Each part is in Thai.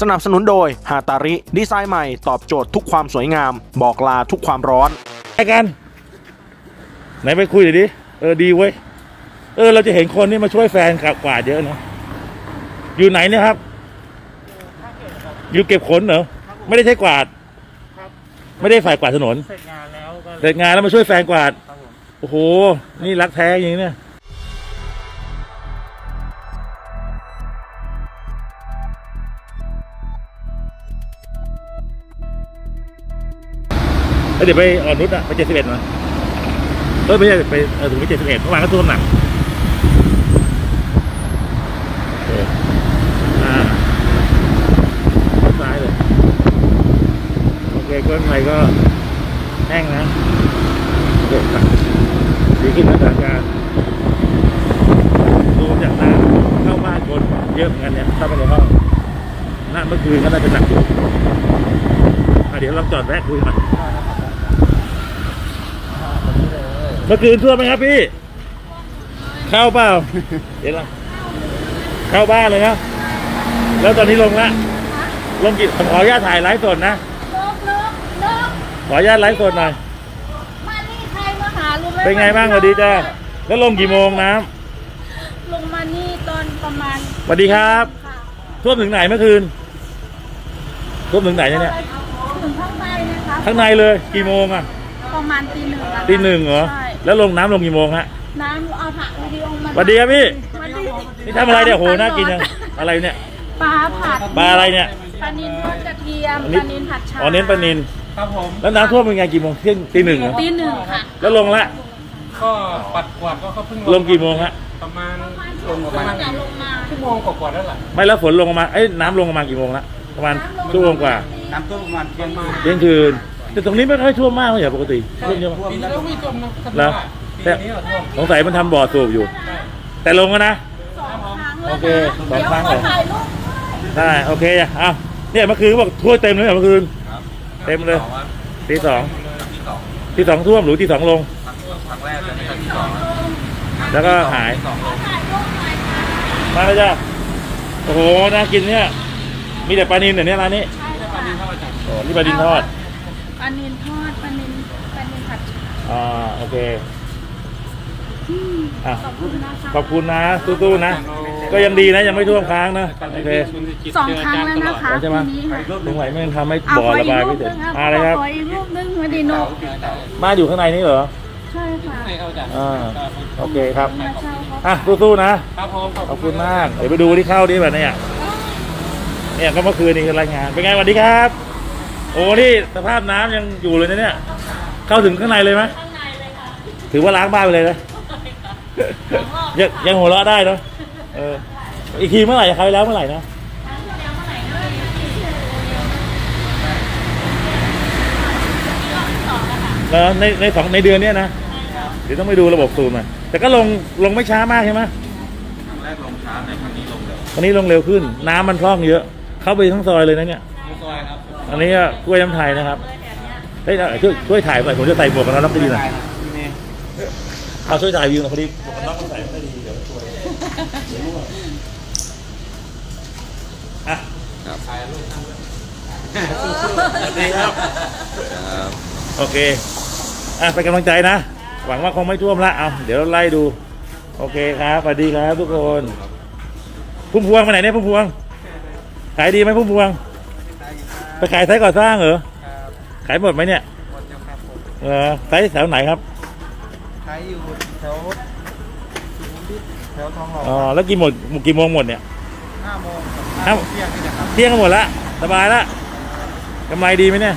สนับสนุนโดยฮาตาริดีไซน์ใหม่ตอบโจทย์ทุกความสวยงามบอกลาทุกความร้อนไปกันไหนไปคุยดิดีเว้ยเราจะเห็นคนนี่มาช่วยแฟนกวาดเยอะนะอยู่ไหนเนี่ยครับอยู่เก็บขนเหรอไม่ได้ใช้กวาดไม่ได้ฝ่ายกวาดถนนเสร็จงานแล้วมาช่วยแฟนกวาดโอ้โหนี่รักแท้อย่างนี้เนี่ยเดี๋ยวไปอ่อนนุชอะไป71มาไม่ใช่ไปถึงไป71เมื่อวานก็ท่วมหนักซ้ายเลยโอเคก้อนไฟก็แห้งนะดีขึ้นแล้วสถานการณ์ดูจากน้ำเข้าบ้านคนเยอะเหมือนกันเนี่ยเข้าไปในห้องน้ำเมื่อคืนก็น่าจะหนักอยู่เดี๋ยวเราจอดแวะคุยหน่อยเมื่อคืนท่วมไหมครับพี่เข้าเปล่าเดี๋ยวเราเข้าบ้านเลยนะแล้วตอนนี้ลงละลงกิจขออนุญาตถ่ายไลฟ์สดนะขออนุญาตไลฟ์สดหน่อยมานี่ใครมาหาลุงเป็นไงบ้างสวัสดีจ้าแล้วลงกี่โมงน้ำลงมานี่ตอนประมาณสวัสดีครับท่วมถึงไหนเมื่อคืนท่วมถึงไหนเนี่ยถึงข้างในนะคะข้างในเลยกี่โมงอะประมาณตี 1เหรอแล้วลงน้ำลงกี่โมงฮะน้ำเอาผักมาดีลงมาสวัสดีครับพี่นี่ทำอะไรเนี่ยโหน่ากินจังอะไรเนี่ยปลาผัดปลาอะไรเนี่ยปลานิลทอดกระเทียมปลานิลผัดชาอ๋อเน้นปลานิลครับผมแล้วน้ำท่วมเป็นไงกี่โมงเที่ยงตี 1เหรอตี 1ค่ะแล้วลงละก็ปัดกวาดก็เพิ่งลงกี่โมงฮะประมาณลงมาชั่วโมงกว่าแล้วล่ะไม่แล้วฝนลงมาไอ้น้ำลงมากี่โมงละประมาณชั่วโมงกว่าน้ำท่วมประมาณเที่ยงคืนแต่ตรงนี้ไม่ค่อยท่วมมากเลยอย่างปกติท่วมเยอะมากแล้วแต่สงสัยมันทำบ่อสูบอยู่แต่ลงกันนะโอเค2 ครั้งเลยได้โอเคอ่ะเนี่ยเมื่อคืนบอกท่วมเต็มเลยเมื่อคืนเต็มเลยตี 2ท่วมหรือตี 2ลงแล้วก็หายมาเลยจ้ะโอ้โหน่ากินเนี่ยมีแต่ปลานิลเนี่ยร้านนี้โอ้นี่ปลานิลทอดปลานิลทอดปลานิลผัดโอเคขอบคุณนะสู้ๆนะก็ยังดีนะยังไม่ท่วมค้างนะโอเค2 ครั้งแล้วนะคะใช่ไหมตรงไหนไม่ทำให้บ่อระบายไม่เสร็จอะไรครับอีกรูปนึงมาดีโนมาอยู่ข้างในนี่เหรอใช่ค่ะโอเคครับสู้ๆนะครับผมขอบคุณมากเดี๋ยวไปดูที่เข้าดิแบบนี้เนี่ยก็เมื่อคืนนี้รายงานเป็นไงสวัสดีครับโอ้ที่สภาพน้ำยังอยู่เลยนะเนี่ยเข้าถึงข้างในเลยไหมข้างในเลยค่ะถือว่าล้างบ้านไปเลยนะยังหัวเราะได้เนาะอีกทีเมื่อไหร่ใครแล้วเมื่อไหร่นะในเดือนนี้นะเดี๋ยวต้องไปดูระบบซูมหน่อยแต่ก็ลงไม่ช้ามากใช่ไหมครั้งแรกลงช้าในครั้งนี้ลงเร็วครั้งนี้ลงเร็วขึ้นน้ำมันพร่องเยอะเข้าไปทั้งซอยเลยนะเนี่ยอันนี้กล้วยน้ำไทยนะครับเฮ้ยช่วยถ่ายหน่อยผมจะใส่หมวกกันน็อกรับดีหน่อยเอาช่วยถ่ายวิวหน่อยพอดีหมวกกันน็อกใส่ไม่ดีเดี๋ยวช่วยอ่ะถ่ายรูปครับโอเคอ่ะเป็นกำลังใจนะหวังว่าคงไม่ท่วมละเอาเดี๋ยวเราไล่ดูโอเคครับสวัสดีครับทุกคนพุ่มพวงมาไหนเนี่ยพุ่มพวงขายดีไหมพุ่มพวงไปขายไซต์ก่อสร้างเหรอขายหมดไหมเนี่ยหมดแล้วครับผมไซต์แถวไหนครับขายอยู่แถวทองหล่ออ๋อแล้วกี่โมงหมดเนี่ย5 โมงเที่ยงก็หมดละสบายละกำไรดีไหมเนี่ย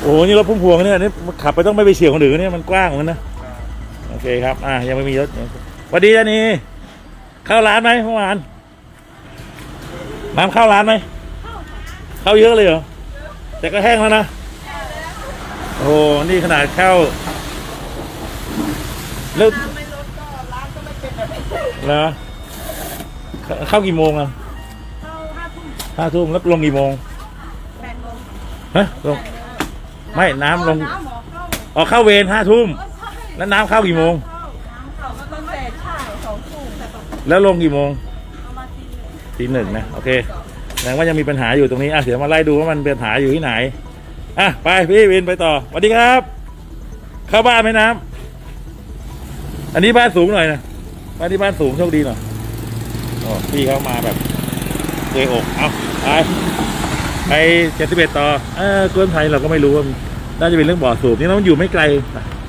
โอ้โหนี่รถพุ่มพวงเนี่ยนี่ขับไปต้องไม่ไปเฉี่ยวคนอื่นเนี่ยมันกว้างเหมือนกันนะโอเคครับยังไม่มีรถสวัสดีจ้านี่เข้าร้านไหมเมื่อวานน้ำเข้าร้านไหมเข้าเยอะเลยเหรอแต่ก็แห้งแล้วนะโอ้นี่ขนาดเข้าแล้วนะเข้ากี่โมงอ่ะเข้า5 ทุ่มแล้วลงกี่โมง8 โมงฮะลงไม่น้ำลงออกเข้าเวร5 ทุ่มแล้วน้ำเข้ากี่โมงน้ำเข้าก็ตั้งแต่เช้า2 ทุ่มแล้วลงกี่โมง ตีหนึ่งนะโอเคแสดงว่ายังมีปัญหาอยู่ตรงนี้อ่ะเดี๋ยวมาไล่ดูว่ามันเป็นปัญหาอยู่ที่ไหนอ่ะไปพี่วินไปต่อสวัสดีครับเข้าบ้านไหมน้ำอันนี้บ้านสูงหน่อยนะมาที่บ้านสูงโชคดีหน่อยอ๋อพี่เขามาแบบเกยอกเอาไป71ต่อเกินไทยเราก็ไม่รู้ว่าน่าจะเป็นเรื่องบ่อสูบนี่เราอยู่ไม่ไกล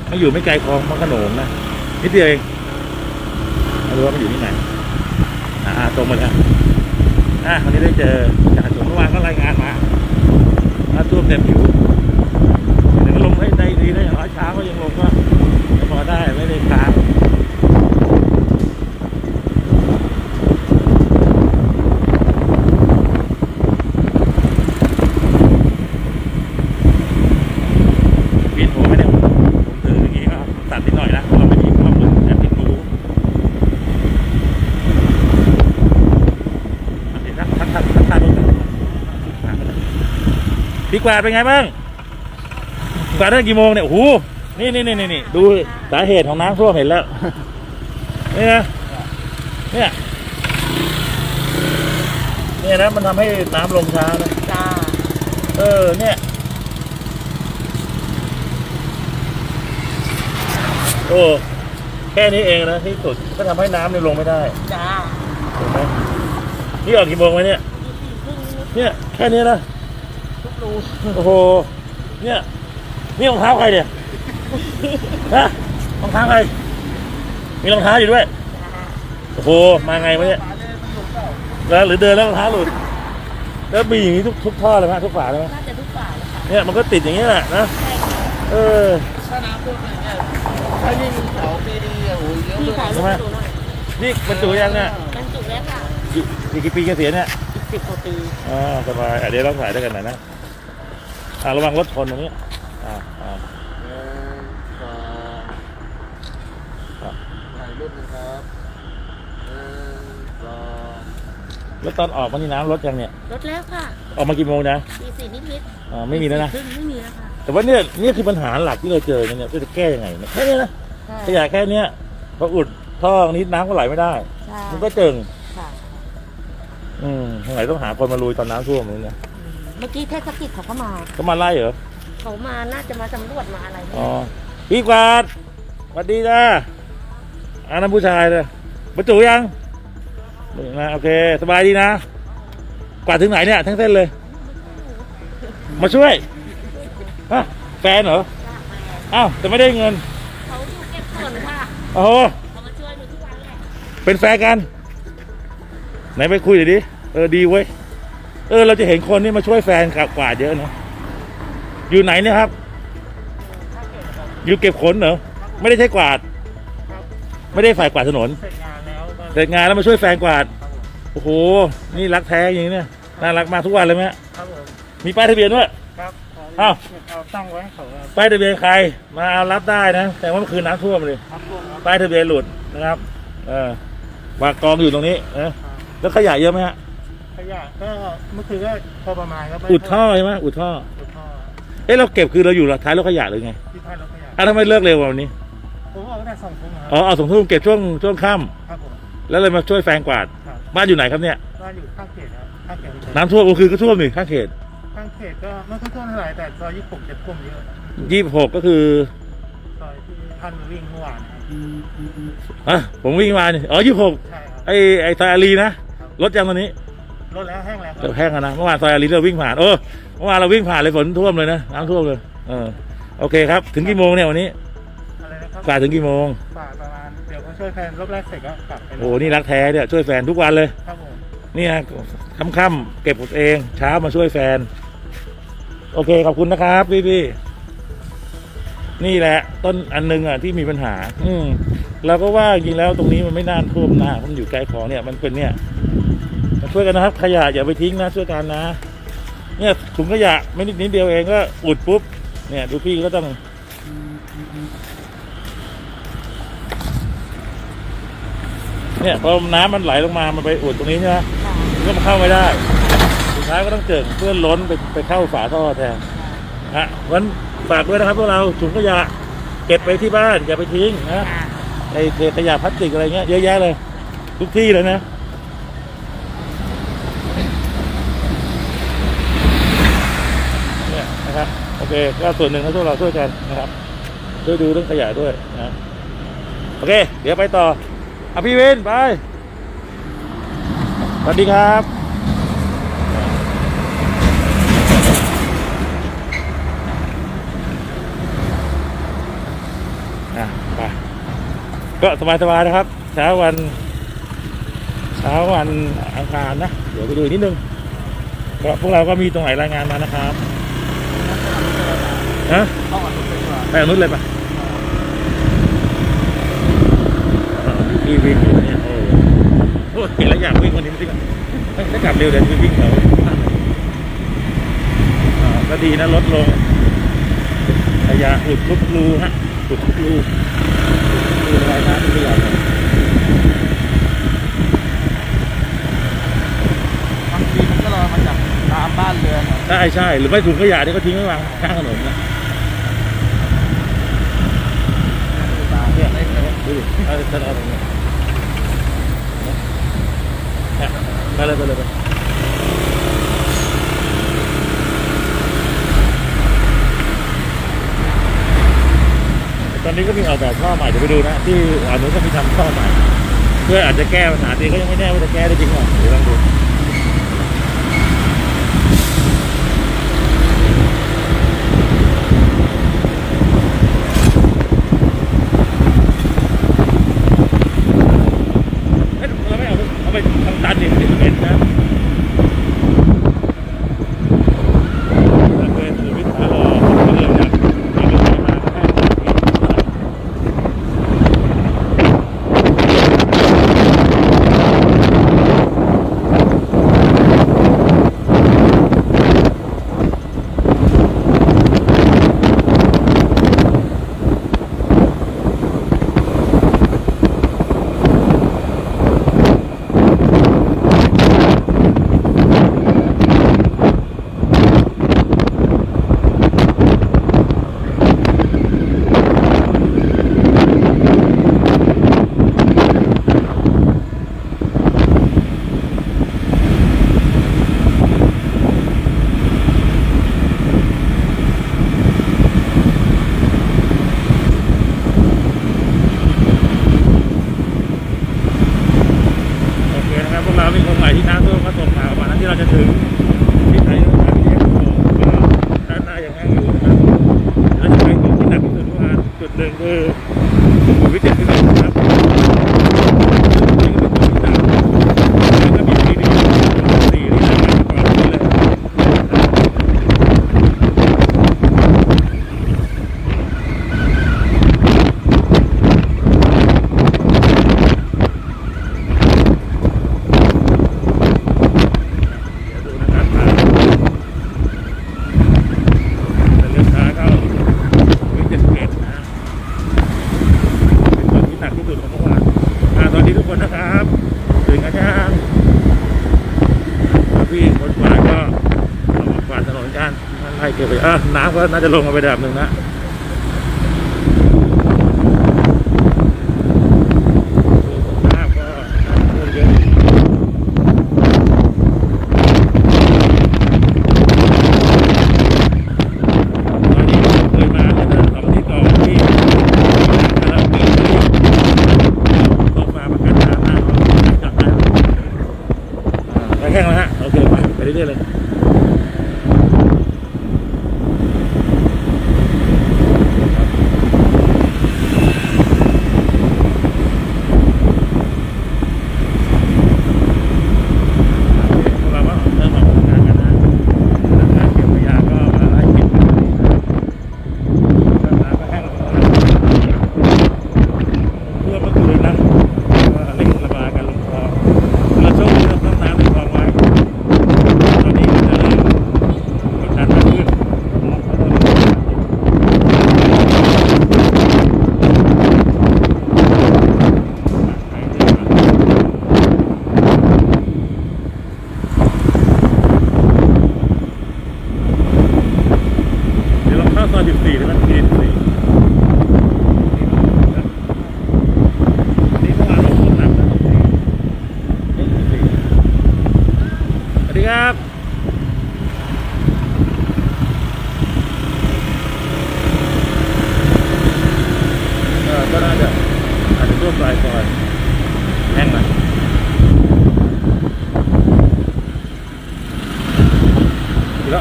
มันอยู่ไม่ไกลคลองมะขนงนะนิดเดียวเองไม่รู้ว่ามันอยู่ที่ไหนตรงหมดแล้ววันนี้ได้เจอจากส่วนเมื่อวานก็รายงานมาท่วมเต็มผิวแต่ก็ลงให้ได้ดีได้อย่างน้อยเช้าก็ยังลงก็พอได้ไม่ได้ค้างพี่กวาดเป็นไงบ้างกวาดตั้งกี่โมงเนี่ยโอ้โหนี่ดูสาเหตุของน้ำท่วมเห็นแล้วนี่นะเนี่ยนะมันทำให้น้ำลงช้านะเนี่ยโอ้แค่นี้เองนะที่สุดก็ทำให้น้ำเนี่ยลงไม่ได้ถูกไหมนี่ออกกี่โมงไหมเนี่ยแค่นี้นะโอ้โหนี่รองเท้าใครเนี่ยฮะรองเท้าใครมีรองเท้าอยู่ด้วยโอ้โหมาไงวะเนี่ยแล้วหรือเดินแล้วรองเท้าหลุดแล้วมีอย่างนี้ทุกท่อเลยไหมทุกฝาเลยไหมน่าจะทุกฝาเลยค่ะเนี่ยมันก็ติดอย่างนี้แหละนะถ้าน้ำท่วมอย่างเงี้ยถ้ายิ่งเสาปีดีโอ้ยเยอะเลยใช่ไหมนี่บรรจุยังเนี่ยบรรจุแล้วค่ะอีกกี่ปีเกษียณเนี่ย10 กว่าปีสบายเดี๋ยวเราถ่ายด้วยกันหน่อยนะระวังรถชนตรงนี้ถ่ายรูปนะครับแล้วตอนออกมานี่น้ำรถยังเนี่ยรถแล้วค่ะออกมากี่โมงนะ4นิดๆไม่มีแล้วนะไม่มีแล้วค่ะแต่ว่านี่คือปัญหาหลักที่เราเจอเนี่ยจะแก้ยังไงแค่นี้นะขยะแค่นี้พออุดท่อนี้น้ำก็ไหลไม่ได้มันก็เจิงทางไหนต้องหาคนมาลุยตอนน้ำท่วมนี่เนี่ยเมื่อกี้เทศกิจเขาก็มาไล่เหรอเขามาน่าจะมาตำรวจมาอะไรพี่กวาดสวัสดีจ้าน้ำผู้ชายเลยบรรจุยังนะโอเคสบายดีนะกวาดถึงไหนเนี่ยทั้งเส้นเลยมาช่วยแฟนเหรออ้าวแต่ไม่ได้เงินเขาอยู่เก็บส่วนค่ะโอ้โหเขามาช่วยอยู่ทุกวันแหละเป็นแฟนกันไหนไปคุยหน่อยดิดีเว้ยเราจะเห็นคนนี่มาช่วยแฟนกวาดเยอะนะอยู่ไหนเนี่ยครับอยู่เก็บขนเหรอไม่ได้ใช้กวาดไม่ได้ฝ่ายกวาดถนนเสร็จงานแล้วมาช่วยแฟนกวาดโอ้โหนี่รักแท้อย่างนี้เนี่ยน่ารักมาทุกวันเลยไหมครับผมมีป้ายทะเบียนด้วยครับอ้าวตั้งไว้เขาป้ายทะเบียนใครมาเอารับได้นะแต่ว่าเมื่อคืนน้ำท่วมเลยป้ายทะเบียนหลุดนะครับวางกองอยู่ตรงนี้แล้วขยะเยอะไหมฮะขยะก็เมื่อคืนก็พอประมาณครับอุดท่อใช่ไหมอุดท่อเราเก็บคือเราอยู่ท้ายรถขยะหรือไงท้ายรถขยะทำไมเลิกเร็ววันนี้ผมออกตั้งแต่2 ทุ่มครับเอา2 ทุ่มเก็บช่วงค่ำครับผมแล้วเลยมาช่วยแฟนกวาดบ้านอยู่ไหนครับเนี่ยบ้านอยู่ข้างเขตครับข้างเขตน้ำท่วมก็คือก็ท่วมนี่ข้างเขตก็ไม่ค่อยท่วมเท่าไหร่แต่ซอย26จะท่วมเยอะ26ก็คือซอยที่ท่านวิ่งเมื่อวานผมวิ่งมาเนี่ย26ไอ้ซอยอารีนะรถยังตอนนี้รถแล้วแห้งแล้วแห้งแล้วนะเมื่อวานซอยอารีเราวิ่งผ่านเมื่อวานเราวิ่งผ่านเลยฝนท่วมเลยนะน้ำท่วมเลยโอเคครับถึงกี่โมงเนี่ยวันนี้อะไรนะครับกว่าถึงกี่โมงกว่าประมาณเดี๋ยวเขาช่วยแฟนรอบแรกเสร็จก็กลับไปโอ้นี่รักแท้เนี่ยช่วยแฟนทุกวันเลยครับผมนี่นะค่ำๆเก็บเองเช้ามาช่วยแฟนโอเคขอบคุณนะครับพี่นี่แหละต้นอันนึงอ่ะที่มีปัญหาเราก็ว่าจริงแล้วตรงนี้มันไม่น่าท่วมนะมันอยู่ใกล้คลองเนี่ยมันเป็นเนี่ยช่วยกันนะครับขยะอย่าไปทิ้งนะช่วยกันนะเนี่ยถุงขยะไม่นิดเดียวเองก็อุดปุ๊บเนี่ยดูพี่ก็ต้องเนี่ยพอน้ำมันไหลลงมามันไปอุดตรงนี้ใช่ไหมก็มันเข้าไม่ได้สุดท้ายก็ต้องเจิ่งเพื่อล้นไปเข้าฝาท่อแทนวันฝากด้วยนะครับพวกเราถุงขยะเก็บไปที่บ้านอย่าไปทิ้งนะไอ้ขยะพลาสติกอะไรเงี้ยเยอะแยะเลยทุกที่เลยนะ เคก็ส่วนหนึ่งให้พวกเราช่วยกันนะครับช่วยดูเรื่องขยะด้วยนะโอเคเดี๋ยวไปต่ออภิวินไปสวัสดีครับไปก็สบายๆนะครับเช้าวันอังคารนะเดี๋ยวไปดูนิดนึงพวกเราก็มีตรงไหนรายงานมานะครับฮะไปอนุษย์เลยปะอีวินเนี่ยโอ้ยเห็นแล้วอยากวิ่งวันนี้สิครับถ้ากลับเร็วเดี๋ยวจะวิ่งเขาก็ดีนะลดลงขยะอุดทุกรูฮะอุดทุกรูอะไรนะที่เราบ้านเรือนใช่ใช่หรือไม่ถุงขยะนี่ก็ทิ้งไว้วางข้างถนนนะเนี่ยดูดิไปเลยไปตอนนี้ก็มีออกแบบข้อใหม่เดี๋ยวไปดูนะที่อันนู้นก็มีทำข้อใหม่เพื่ออาจจะแก้ปัญหานี้ก็ยังไม่แน่ว่าจะแก้ได้จริงหรอเดี๋ยวลองดูน้ำก็น่าจะลงมาไประดับหนึ่งนะ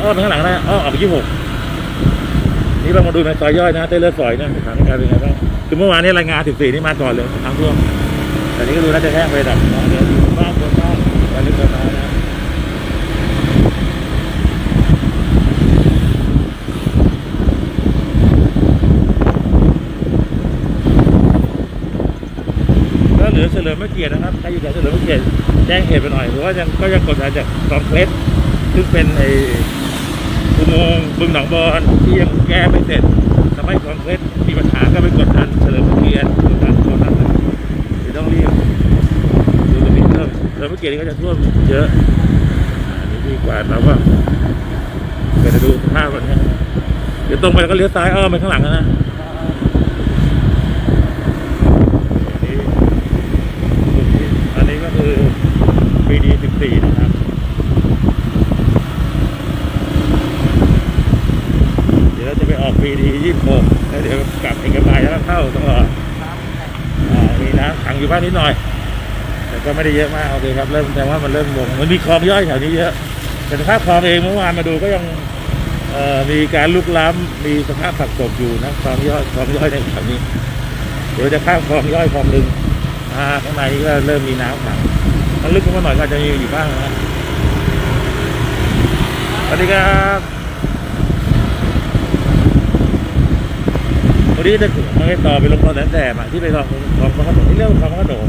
อ้อมข้างหลังนะอ้อมออก26นี่เรามาดูในซอยย่อยนะเต้เลือดฝอยนะสถานการณ์เป็นไงบ้างคือเมื่อวานนี้รายงาน14นี่มาก่อนเลยทั้งท่วมแต่นี้ก็ดูน่าจะแห้งไปดับบ้างคนบ้างวันนี้คนน้อยนะเหลือเฉลิมพระเกียรตินะครับใครอยู่แถวเฉลิมพระเกียรติแจ้งเหตุไปหน่อยหรือว่ายังก็ยังกดสายจากคลองเคล็ดซึ่งเป็นไอ้อุโมงค์บึงหนองบอนที่ยังแก้ไม่เสร็จทำให้คลองเคล็ดมีปัญหาก็ไปกดดันเฉลิมพระเกียรติกดดันเลยต้องรีบดูตรงนี้เพิ่มเฉลิมพระเกียรติก็จะท่วมเยอะนี่ดีกว่าเราว่าเดี๋ยวจะดูภาพวันนี้เดี๋ยวตรงไปแล้วก็เลี้ยวซ้ายอ้อมไปข้างหลังนะนะครับเดี๋ยวเราจะไปออกปีดี26แล้วเดี๋ยวกลับเอกมัยแล้วเข้าตลอดมีน้ำขังอยู่บ้านนิดหน่อยแต่ก็ไม่ได้เยอะมากโอเคครับเริ่มแต่ว่ามันเริ่มลงมันมีคลองย่อยแถวนี้เยอะแต่สภาพคลองเองเมื่อวานมาดูก็ยังมีการลุกล้ำมีสภาพผักตบอยู่นะคลองย่อยในแถวนี้เดี๋ยวจะข้ามคลองย่อยคลองหนึ่งข้างในก็เริ่มมีน้ำขังมันลึกขึ้นมาหน่อยก็จะมีอยู่บ้างนะสวัสดีครับวันนี้จะมาต่อไปลงคลองแสนแสบที่ไปลองคลองกระโดดที่เรียกว่าคลองกระโดด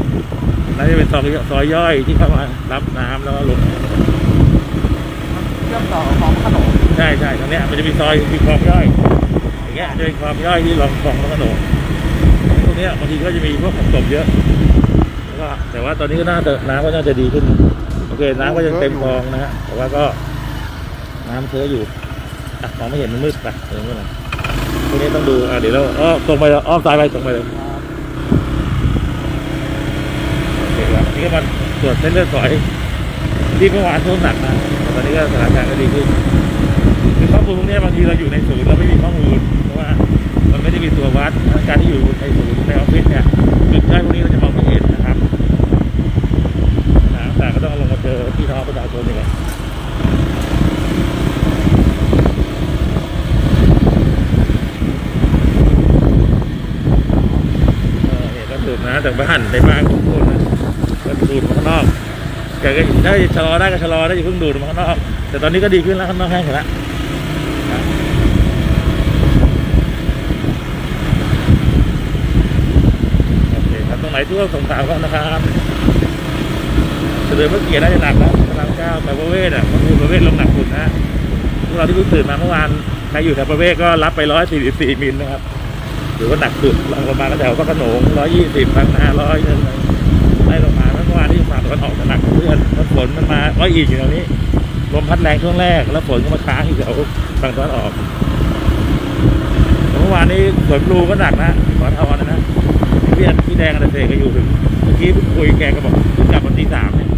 นั่นจะเป็นซอยย่อยที่เข้ามารับน้ำแล้วก็ลงเชื่อมต่อคลองกระโดดใช่ตรงนี้มันจะมีซอยมีคลองย่อยอย่างเงี้ยจะเป็นคลองย่อยที่ลองคลองกระโดดตรงนี้บางทีก็จะมีพวกของตกเยอะแต่ว่าตอนนี้ก็น่าจะน้ำก็น่าจะดีขึ้นโอเคน้ำก็ยังเต็มคลองนะฮะแต่ว่าก็น้ำเชื้ออยู่มองไม่เห็นมันมืดไปเรื่องอะไรพวกนี้ต้องดูเดี๋ยวเราอ้อมตรงไปอ้อมซ้ายไปตรงไปเลยโอเคครับนี่ก็มาตรวจเส้นเลือดฝอยที่เมื่อวานท่วมหนักนะแต่ตอนนี้ก็สถานการณ์ก็ดีขึ้นคือข้อมูลพวกนี้บางทีเราอยู่ในศูนย์เราไม่มีข้อมูลเพราะว่ามันไม่ได้มีตัววัดการที่อยู่ในศูนย์ในออฟฟิศเนี่ยจุดย่อยพวกนี้เราจะมองไม่เห็นนะครับแต่ก็ต้องลงมาเจอพี่น้องประชาชนอย่างเงี้ยเนี่ยก็สูบน้ำจากบ้านในบ้านทุกคนนะก็ดูดมาข้างนอกแกก็ได้ชะลอได้ก็ชะลอได้เพิ่งดูดมาข้างนอกแต่ตอนนี้ก็ดีขึ้นแล้วข้างนอกแห้งแล้วโอเคครับตรงไหนที่ว่าสงสารเขานะครับเฉลิมพระเกียรติน่าจะหนักแล้วพระรามเก้าแต่ประเวศมันคือประเวศลงหนักสุดนะพวกเราที่เพิ่งตื่นมาเมื่อวานใครอยู่แถวประเวศก็รับไป144 มิลนะครับหรือว่าหนักสุดลงประมาณแถวพระโขนง120บางนา100เงินไล่ลงมาเมื่อวานที่มาตะวันออกหนักเพื่อนแล้วฝนมันมาร้อยอีกอยู่ตรงนี้ลมพัดแรงช่วงแรกแล้วฝนก็มาค้างที่แถวฝั่งตะวันออกเมื่อวานนี้ฝนรูก็หนักนะขอทอนนะเพื่อนพี่แดงอะไรเสกก็อยู่ถึงเมื่อกี้คุยแกก็บอกกลับวันที่3เนี่ย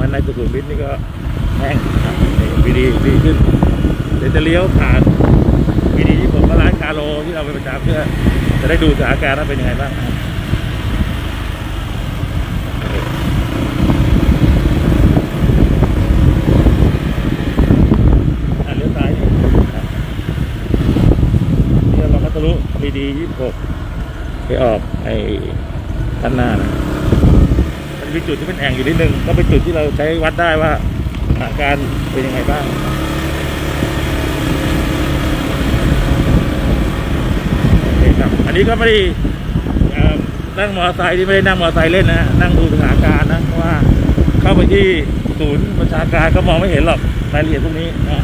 วันในสุขุมวิทนี่ก็แห้งดีขึ้นเดี๋ยวจะเลี้ยวผ่านวีดีที่ผมร้านกาโลที่เราไปประจำเพื่อจะได้ดูสถานการณ์ว่าเป็นยังไงบ้างเลี้ยวซ้ายนี่เราก็ทะลุวีดี26ไปออกไอ้ด้านหน้านะมันมีจุดที่เป็นแอ่งอยู่นิดนึงก็เป็นจุดที่เราใช้วัดได้ว่าอาการเป็นยังไงบ้างโอเคครับอันนี้ก็ไม่ได้นั่งมอเตอร์ไซค์ที่ไม่ได้นั่งมอเตอร์ไซค์เล่นนะนั่งดูสถานการณ์นะเพราะว่าเข้าไปที่ศูนย์ประชาการก็มองไม่เห็นหรอกรายละเอียดพวกนี้นะ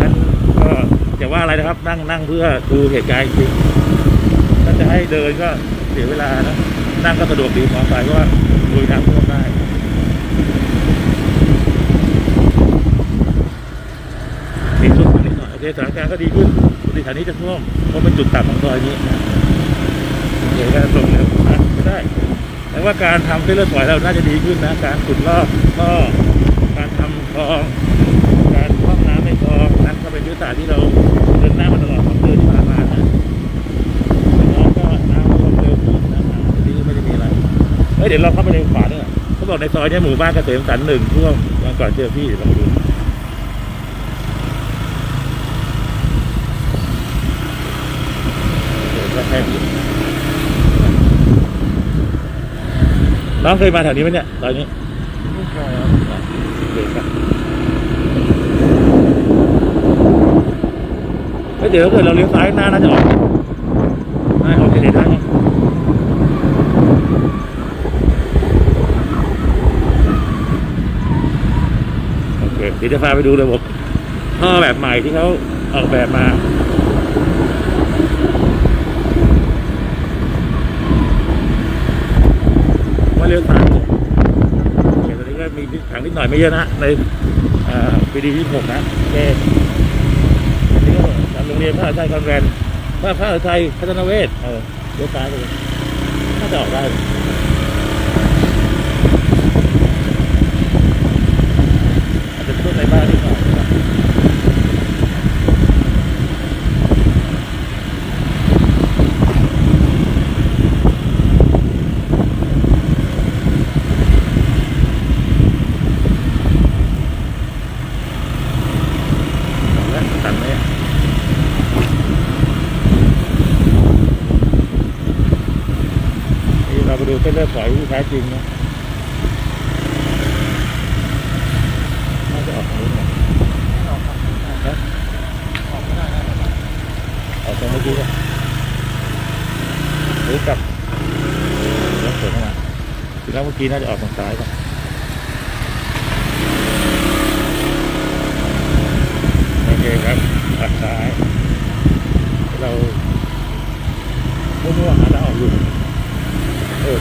นั่นก็อย่าว่าอะไรนะครับนั่งเพื่อดูเหตุการณ์จริงถ้าจะให้เดินก็เสียเวลานะนั่งก็สะดวกดีมองไปก็ว่าลุยน้ำท่วมได้มีช่วงนิดหน่อยโอเคสถานการณ์ก็ดีขึ้นบริษัทนี้จะท่วมเพราะเป็นจุดต่ำของซอยนี้โอเคก็ตรงเร็วก็ได้แต่ว่าการทำเส้นเลือดฝอยเราน่าจะดีขึ้นนะการขุดลอกท่อการทำคลองการพร่องน้ำในคลองนั่นก็เป็นยุทธศาสตร์ที่เราเดินหน้ามาตลอดทั้งเดือนที่ผ่านมานะก็น้ำท่วมเร็วขึ้นนะที่ไม่ได้มีอะไร เดี๋ยวเราเข้าไปในขวาด้วยเขาบอกในซอยเนี่ยหมู่บ้านเกษมสันต์ 1ช่วงวันก่อนเจอพี่เราไปดูน้องเคยมาแถวนี้ไหมเนี่ยตอนนี้ไม่เคยครับเดี๋ยวถ้าเกิดเราเลี้ยวซ้ายหน้าน่าจะออกได้ออกเฉยๆได้โอเคเดี๋ยวจะพาไปดูระบบท่อแบบใหม่ที่เขาออกแบบมาเรื่องต่างๆตอนนี้ก็มีถังนิดหน่อยไม่เยอะนะในปีดีที่6นะเอ๊ะอันนี้ก็ตามโรงเรียนพระอาจารย์คอนแวนพระอาจารย์พัฒนเวชเลี้ยวซ้ายไปน่าจะออกได้อาจจะช่วยในบ้านนิดหน่อยเป็นเรื่องสายที่แท้จริงนะน่าจะออกนี้นะออกครับออกไม่ได้ออกตรงเมื่อกี้หรือกลับแล้วเสร็จแล้วถึงแล้วเมื่อกี้น่าจะออกทางซ้ายก่อนโอเคครับทางซ้ายเรามั่วๆหาทางออกอยู่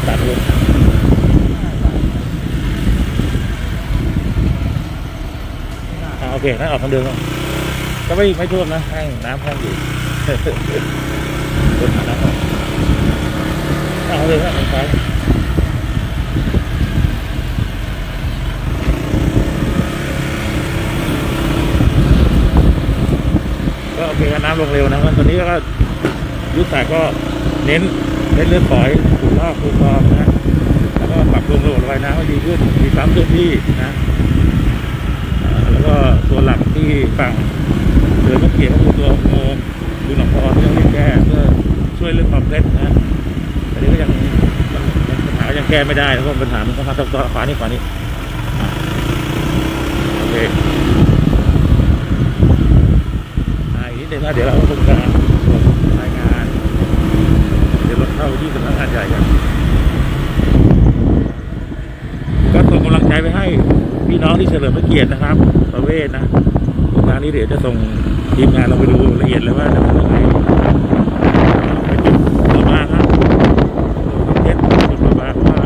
ตัดลงโอเคนั่นออกทางเดิมก็ไม่ท่วมนะแห้งน้ำแห้งอยู่บนหาน้ำออกเอาเลยนะไปก็โอเคน้ำลงเร็วนะตอนนี้ก็ยุทธศาสตร์ก็เน้นเรื่องปล่อยถูกล่อถูกลอมนะแล้วก็ปรับปรุงระบบระบายน้ำให้ดีขึ้นมีซ้ำพื้นที่นะแล้วก็ตัวหลักที่ฝั่งเดินก็เกี่ยวกับตัวโมงดูหนองคอที่ต้องรีบแก้เพื่อช่วยเรื่องความเร็วนะแต่นี้ก็ยังปัญหายังแก้ไม่ได้แล้วก็ปัญหามันก็มาซ้อนๆขวานี่ขวานี่โอเคอีกนิดเดียวนะเดี๋ยวเราต้องการเข้าที่สำนักงานใหญ่กันก็ส่งกำลังใจไปให้พี่น้องที่เฉลิมพระเกียรตินะครับประเวศนะโครงการนี้เดี๋ยวจะส่งทีมงานเราไปดูละเอียดเลยว่าจะเป็นยังไงไปจุดประมาณครับจุดประมาณว่า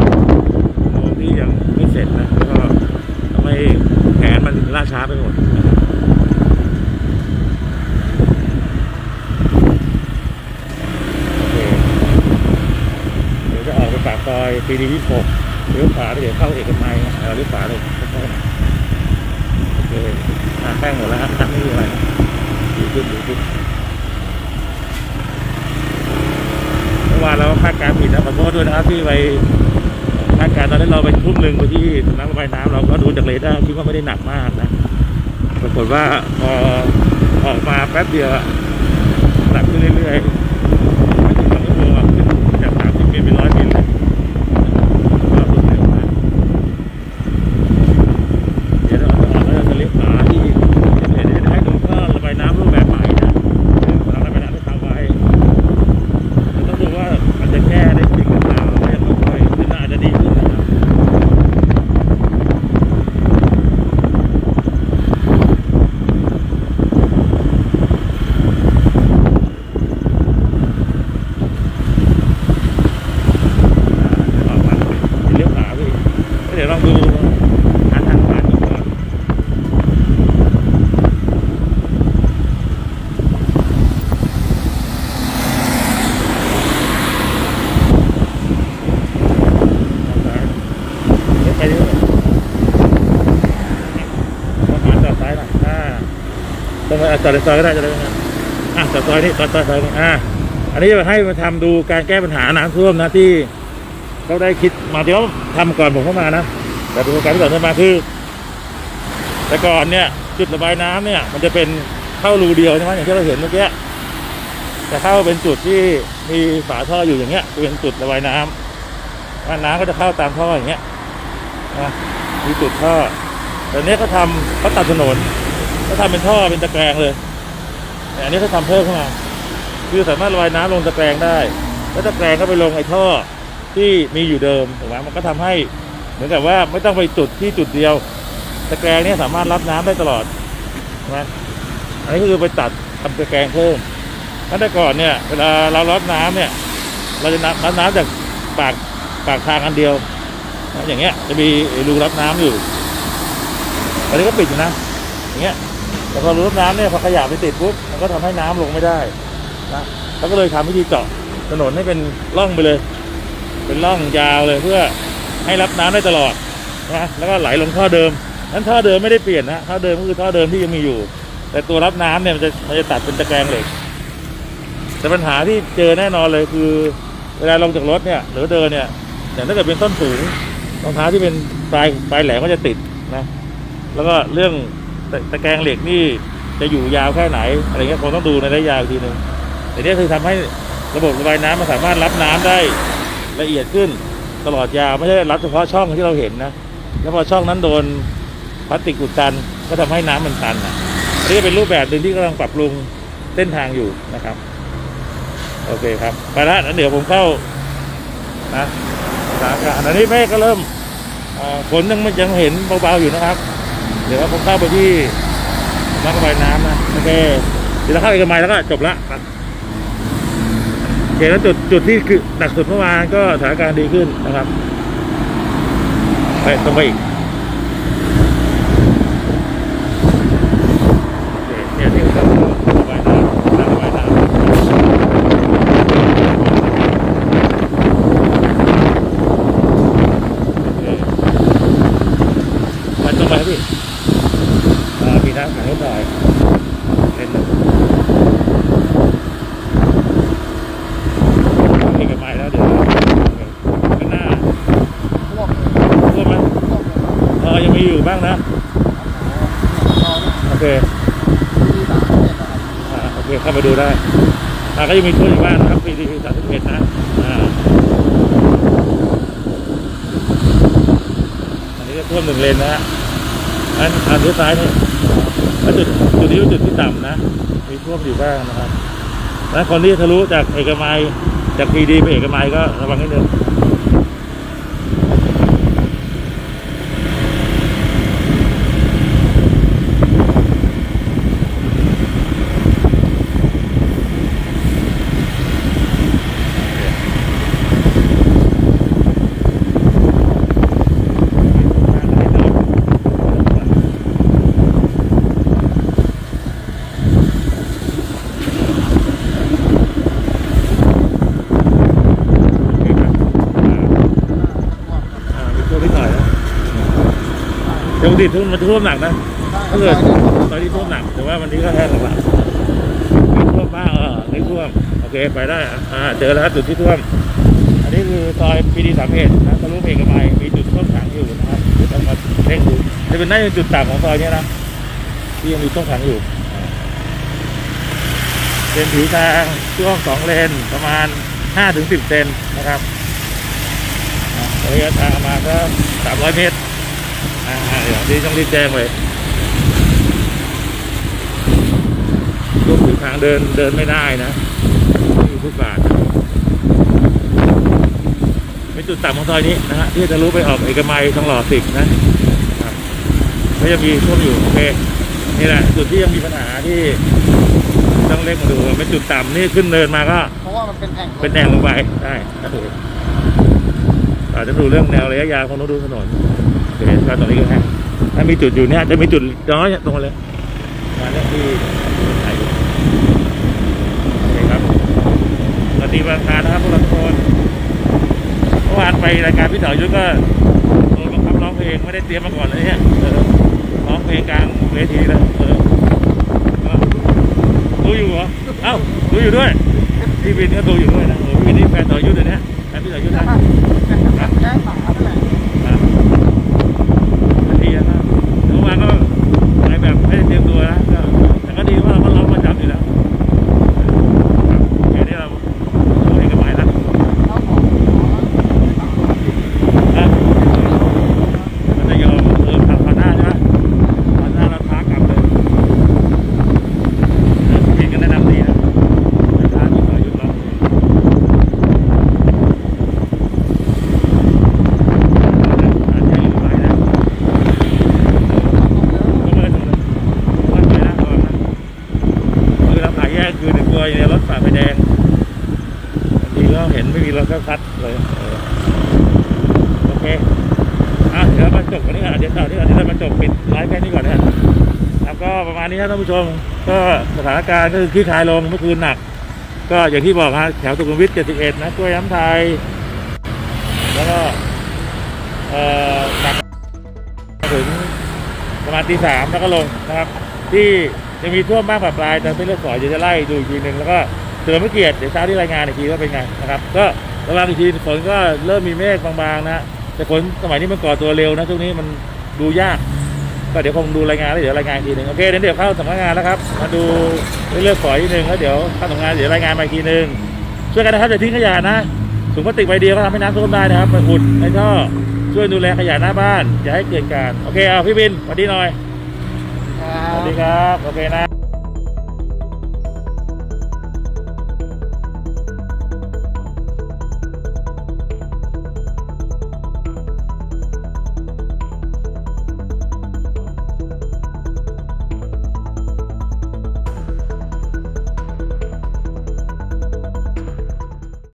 โมงที่ยังไม่เสร็จนะแล้วก็ทำให้แผนมันล่าช้าไปหมดซอยปีดีที่6เลี้ยวขวาเดี๋ยวเข้าเอกมัยเลี้ยวขวาเลยโอเคแป้งหมดแล้วครับไม่มีอะไรดีขึ้นดีขึ้นเมื่อวานเราคาดการณ์ผิดนะขอโทษด้วยนะครับที่ไปคาดการณ์ตอนนี้เราไปทุ่มหนึ่งไปที่น้ำระบายน้ำเราก็ดูจากเรดาร์คิดว่าไม่ได้หนักมากนะปรากฏว่าพอออกมาแป๊บเดียวหนักขึ้นเรื่อยๆไม่ถึง2ชั่วโมงขึ้นจาก30เป็น100เลยต่อซอยก็ได้จะได้ไหมต่อซอยนี่ต่อซอยอันนี้จะให้มาทำดูการแก้ปัญหาน้ำท่วมนะที่ เขาได้คิดมาที่เขาทำก่อนผมเข้ามานะแต่เป็นโครงการที่ต่อเนื่องมาคือแต่ก่อนเนี่ยจุดระบายน้ำเนี่ยมันจะเป็นเข้ารูเดียวใช่ไหมอย่างที่เราเห็นเมื่อกี้จะเข้าเป็นจุดที่มีฝาท่ออยู่อย่างเงี้ยเป็นจุดระบายน้ำน้ำก็จะเข้าตามท่ออย่างเงี้ยนะมีจุดท่อแต่เนี้ยก็ทำเขาตัดถนนก็ทำเป็นท่อเป็นตะแกรงเลยอันนี้เขาทำเพิ่มเข้ามาคือสามารถระบายน้ำลงตะแกรงได้แล้วตะแกรงก็ไปลงไอ้ท่อที่มีอยู่เดิมถูกไหมมันก็ทำให้เหมือนกับว่าไม่ต้องไปจุดที่จุดเดียวตะแกรงเนี่ยสามารถรับน้ำได้ตลอดนะอันนี้ก็คือไปตัดทำตะแกรงเพิ่มตั้งแต่ก่อนเนี่ยเวลาเรารับน้ำเนี่ยเราจะรับน้ำจากปากทางอันเดียวอย่างเงี้ยจะมีรูรับน้ำอยู่อันนี้ก็ปิดอยู่นะอย่างเงี้ยแต่พอรูรับน้ำเนี่ยพอขยะไปติดปุ๊บมันก็ทำให้น้ำลงไม่ได้นะเขาก็เลยทำวิธีเจาะถนนให้เป็นร่องไปเลยเป็นร่องยาวเลยเพื่อให้รับน้ำได้ตลอดนะแล้วก็ไหลลงท่อเดิมนั้นท่อเดิมไม่ได้เปลี่ยนนะท่อเดิมก็คือท่อเดิมที่ยังมีอยู่แต่ตัวรับน้ำเนี่ยมันจะตัดเป็นตะแกรงเหล็กแต่ปัญหาที่เจอแน่นอนเลยคือเวลาลงจากรถเนี่ยหรือเดินเนี่ยอย่างถ้าเกิดเป็นส้นสูงรองเท้าที่เป็นปลายแหลมก็จะติดนะแล้วก็เรื่องตะแกรงเหล็กนี่จะอยู่ยาวแค่ไหนอะไรเงี้ยคงต้องดูในระยะยาวทีหนึ่งแต่นี่คือทำให้ระบบระบายน้ำมันสามารถรับน้ำได้ละเอียดขึ้นตลอดยาวไม่ใช่รับเฉพาะช่องที่เราเห็นนะแล้วพอช่องนั้นโดนพลาสติกอุดตันก็ทำให้น้ำมันตันนะนี่เป็นรูปแบบหนึ่งที่กำลังปรับปรุงเส้นทางอยู่นะครับโอเคครับไปแล้วเดี๋ยวผมเข้านะสถานการณ์อันนี้แม่ก็เริ่มฝนยังเห็นเบาๆอยู่นะครับเดี๋ยวผมเข้าไปที่น้ำระบายน้ำนะโอเคเดี๋ยวเราเข้าเอกมัยแล้วก็จบละโอเคแล้วจุดที่คือหนักสุดเมื่อวานก็สถานการณ์ดีขึ้นนะครับไปตรงไปอีกบ้างนะโอเคโอเคเข้ามาดูได้ก็ยังมีช่วยอยู่บ้างนะครับปี 31นะอันนี้ก็ท่วม1 เลนนะฮะอันด้านซ้ายนี่จุดนี้เป็นจุดที่ต่ำนะมีท่วมอยู่บ้างนะครับและคนที่ทะลุจากเอกมัยจากปีดีไปเอกมัยก็ระวังนิดนึงดิทุนมันท่วมหนักนะถ้าเกิดตอนนี้ท่วมหนักแต่ว่าวันนี้ก็แค่หลักๆท่วมบ้างไม่ท่วมโอเคไปได้เจอแล้วจุดที่ท่วมอันนี้คือซอยPD 31นะทะลุเอกมัยมีจุดท่วมขังอยู่นะครับเดี๋ยวต้องมาเร่งดูจะเป็นน่าจะจุดต่ำของซอยนี้นะที่ยังมีท่วมขังอยู่เป็นผิวทางช่วง2 เลนประมาณ 5-10 เซนนะครับระยะทางประมาณก็300 เมตรเดี๋ยวนี้ต้องรีบแจ้งเลยรวมถึงทางเดินไม่ได้นะที่ฟุตบาทเป็นจุดต่ำของซอยนี้นะฮะที่จะรู้ไปออกเอกมัยทองหล่อ10นะครับก็ยังมีท่วมอยู่โอเคนี่แหละจุดที่ยังมีปัญหาที่ต้องเล็กมาดูเป็นจุดต่ำนี่ขึ้นเนินมาก็เพราะว่ามันเป็นแอ่งลงไปได้อาจจะดูเรื่องแนวระยะยาวของนู้นดูถนนเดี๋ยวตรงนี้ก็แห้งถ้ามีจุดอยู่เนี่ยจะมีจุดน้อยตรงเลยมาเนี่ยที่ไหนนี่ครับปฏิบัติการนะครับพวกเราทุกคนเมื่อวานไปรายการพี่เต๋อยุทธก็โดนบังคับร้องเพลงไม่ได้เตรียมมาก่อนเลยเนี่ยร้องเพลงกลางเวทีเลยดูอยู่เหรอเอ้าดูอยู่ด้วยพี่วินก็ดูอยู่ด้วยนะพี่วินนี่แฟนเต๋อยุทธเลยเนี่ยแฟนพี่เต๋อยุทธนะ ก็คัดเลยโอเคอ่ะเดี๋ยวมาจบกันนี้ก่อนเดี๋ยวเรามาจบปิดไลฟ์แค่นี้ก่อนนะแล้วก็ประมาณนี้ครับท่านผู้ชมก็สถานการณ์ก็คือคลี่คลายลงเมื่อคืนหนักก็อย่างที่บอกฮะแถวสุขุมวิท71นะกล้วยน้ำไทยแล้วก็ถึงประมาณตี 3แล้วก็ลงนะครับที่จะมีท่วมบ้างปรับปลายแต่เป็นเรื่องสอยเดี๋ยวจะไล่ดูอีกทีหนึ่งแล้วก็เตือนเมื่อกี้เดี๋ยวเช้าที่รายงานอีกทีว่าเป็นไงนะครับก็ระวังอีกทีฝนก็เริ่มมีเมฆบางๆนะแต่ฝนสมัยนี้มันก่อตัวเร็วนะช่วงนี้มันดูยากก็เดี๋ยวคงดูรายงานแล้วเดี๋ยวรายงานทีหนึ่งโอเคเดี๋ยวเข้าสำนักงานแล้วครับมาดูเรื่องสอยทีหนึ่งแล้วเดี๋ยวเข้าสำนักงานเดี๋ยวรายงานมาทีหนึ่งช่วยกันนะครับอย่าทิ้งขยะนะถุงพลาสติกใบเดียวก็ทำให้น้ำท่วมได้นะครับไปอุดในท่อช่วยดูแลขยะหน้าบ้านอย่าให้เกิดการโอเคเอาพี่บินสวัสดีหน่อยสวัสดีครับโอเคนะ